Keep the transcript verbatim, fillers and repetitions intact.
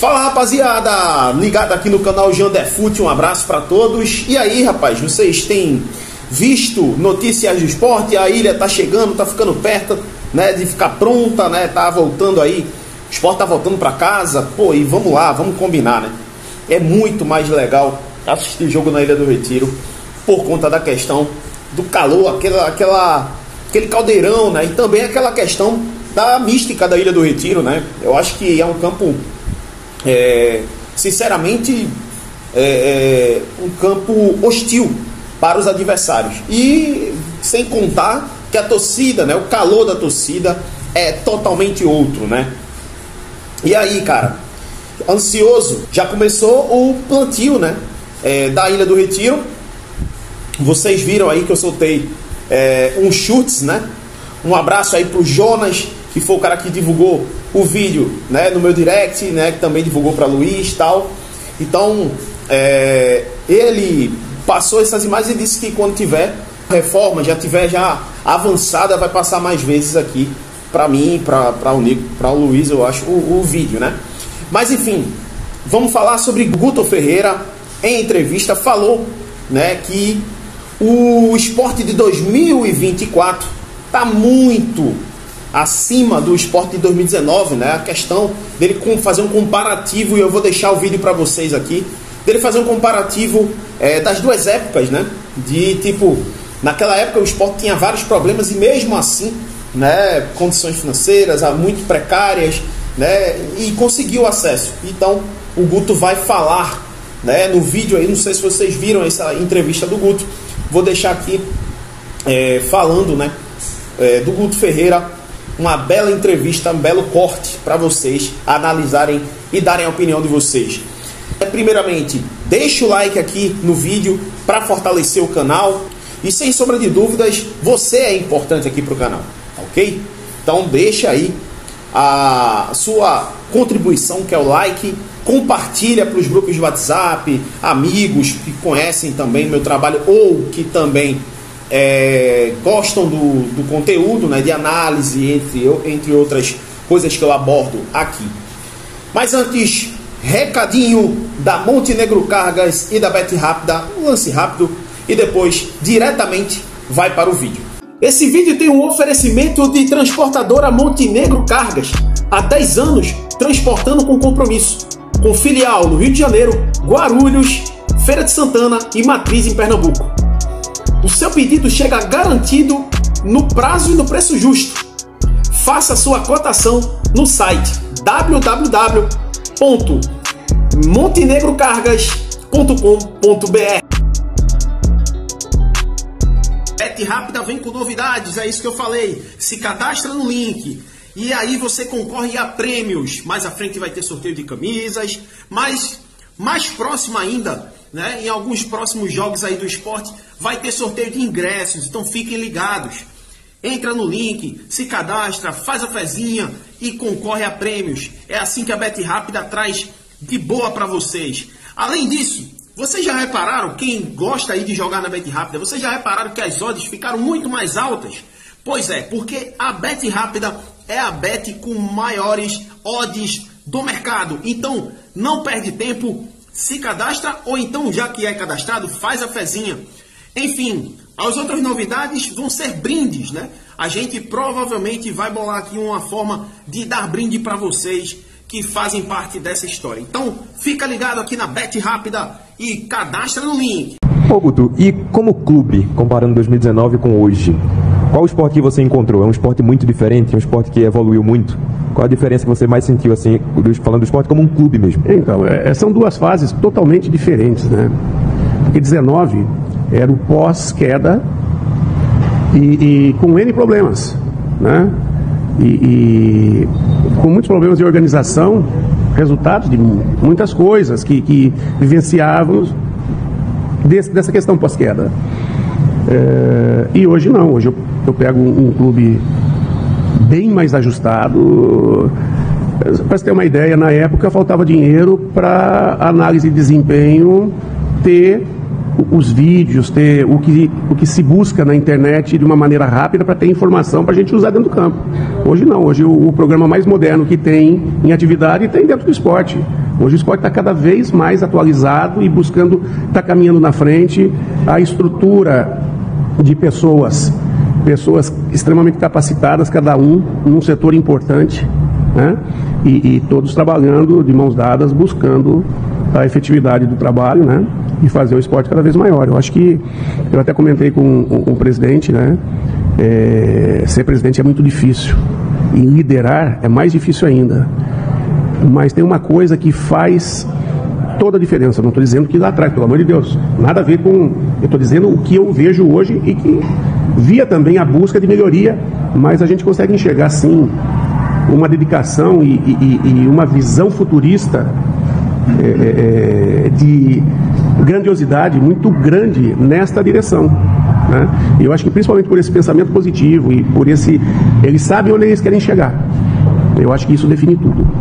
Fala, rapaziada, ligado aqui no canal Janderfut, um abraço para todos. E aí, rapaz, vocês têm visto notícias do esporte? A ilha tá chegando, tá ficando perto, né, de ficar pronta, né, tá voltando aí, o esporte tá voltando para casa, pô, e vamos lá, vamos combinar, né, é muito mais legal assistir jogo na Ilha do Retiro por conta da questão do calor, aquela, aquela, aquele caldeirão, né, e também aquela questão da mística da Ilha do Retiro, né, eu acho que é um campo, é, sinceramente, é, é, um campo hostil para os adversários, e sem contar que a torcida, né, o calor da torcida é totalmente outro, né? E aí, cara, ansioso, já começou o plantio, né, é, da Ilha do Retiro. Vocês viram aí que eu soltei é, um chutes, né? Um abraço aí pro Jonas, que foi o cara que divulgou o vídeo, né, no meu direct, né, que também divulgou para Luiz e tal. Então, é, ele passou essas imagens e disse que quando tiver reforma, já tiver já avançada, vai passar mais vezes aqui para mim, para o Nico, para o Luiz, eu acho, o, o vídeo, né? Mas enfim, vamos falar sobre Guto Ferreira. Em entrevista falou, né, que o esporte de dois mil e vinte e quatro tá muito acima do esporte de dois mil e dezenove, né? A questão dele fazer um comparativo, e eu vou deixar o vídeo para vocês aqui, dele fazer um comparativo é, das duas épocas, né? De tipo, naquela época o esporte tinha vários problemas e mesmo assim, né, condições financeiras muito precárias, né, e conseguiu acesso. Então o Guto vai falar, né, no vídeo aí, não sei se vocês viram essa entrevista do Guto, vou deixar aqui é, falando, né, é, do Guto Ferreira, uma bela entrevista, um belo corte para vocês analisarem e darem a opinião de vocês. Primeiramente, deixa o like aqui no vídeo para fortalecer o canal, e sem sombra de dúvidas, você é importante aqui para o canal, ok? Então deixa aí a sua contribuição, que é o like, compartilha para os grupos de WhatsApp, amigos que conhecem também meu trabalho ou que também é, gostam do, do conteúdo, né, de análise, entre, entre outras coisas que eu abordo aqui. Mas antes, recadinho da Montenegro Cargas e da Bet Rápida, um lance rápido, e depois diretamente vai para o vídeo. Esse vídeo tem um oferecimento de transportadora Montenegro Cargas, há dez anos transportando com compromisso, com filial no Rio de Janeiro, Guarulhos, Feira de Santana e Matriz em Pernambuco. O seu pedido chega garantido no prazo e no preço justo. Faça sua cotação no site w w w ponto montenegro cargas ponto com ponto b r. montenegro cargas ponto com ponto b r. Bet Rápida vem com novidades, é isso que eu falei. Se cadastra no link e aí você concorre a prêmios. Mais à frente vai ter sorteio de camisas, mas mais próximo ainda, né, em alguns próximos jogos aí do esporte, vai ter sorteio de ingressos, então fiquem ligados. Entra no link, se cadastra, faz a fezinha e concorre a prêmios. É assim que a Bet Rápida traz de boa para vocês. Além disso, vocês já repararam, quem gosta aí de jogar na Bet Rápida, vocês já repararam que as odds ficaram muito mais altas? Pois é, porque a Bet Rápida é a bet com maiores odds do mercado. Então, não perde tempo, se cadastra, ou então, já que é cadastrado, faz a fezinha. Enfim, as outras novidades vão ser brindes, né? A gente provavelmente vai bolar aqui uma forma de dar brinde para vocês que fazem parte dessa história. Então, fica ligado aqui na Bet Rápida e cadastra no link. Ô Guto, e como clube, comparando dois mil e dezenove com hoje, qual o esporte que você encontrou? É um esporte muito diferente, um esporte que evoluiu muito? Qual a diferença que você mais sentiu, assim, falando do esporte como um clube mesmo? Então, é, são duas fases totalmente diferentes, né? Porque dezenove era o pós-queda e, e com N problemas, né? E, e com muitos problemas de organização, resultados de muitas coisas que, que vivenciávamos desse, dessa questão pós-queda. É, e hoje não, hoje eu, eu pego um, um clube bem mais ajustado. Para você ter uma ideia, na época faltava dinheiro para análise de desempenho, ter os vídeos, ter o que, o que se busca na internet de uma maneira rápida para ter informação para a gente usar dentro do campo. Hoje não, hoje o, o programa mais moderno que tem em atividade tem dentro do esporte. Hoje o esporte está cada vez mais atualizado e buscando, está caminhando na frente. A estrutura de pessoas, pessoas extremamente capacitadas, cada um num setor importante, né? E, e todos trabalhando de mãos dadas, buscando a efetividade do trabalho, né? E fazer o esporte cada vez maior. Eu acho que, eu até comentei com, com, com o presidente, né? É, ser presidente é muito difícil, e liderar é mais difícil ainda. Mas tem uma coisa que faz toda a diferença. Não estou dizendo que lá atrás, pelo amor de Deus, nada a ver com... Eu estou dizendo o que eu vejo hoje e que via também a busca de melhoria, mas a gente consegue enxergar, sim, uma dedicação e, e, e uma visão futurista é, é, de grandiosidade muito grande nesta direção, né? E eu acho que principalmente por esse pensamento positivo e por esse... Eles sabem onde eles querem chegar. Eu acho que isso define tudo.